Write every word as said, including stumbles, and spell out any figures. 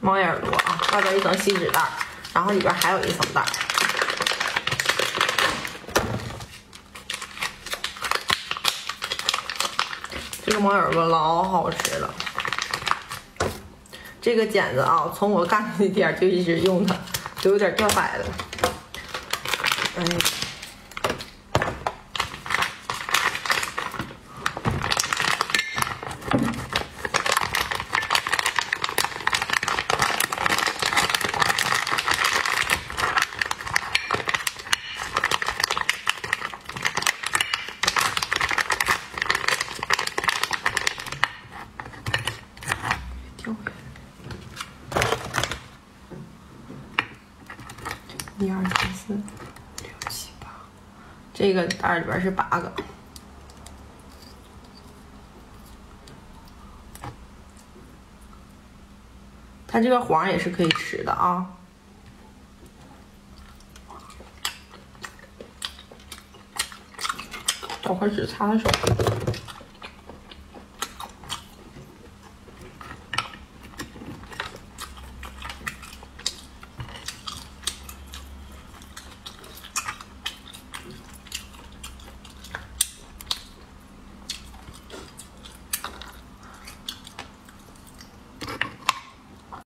猫眼耳朵啊，外边一层锡纸袋，然后里边还有一层袋。这个猫眼耳朵老好吃了，这个剪子啊，从我干的那天就一直用它，就有点掉色了。哎。 一二三四六七八，这个袋里边是八个。它这个黄也是可以吃的啊。我快只擦擦手。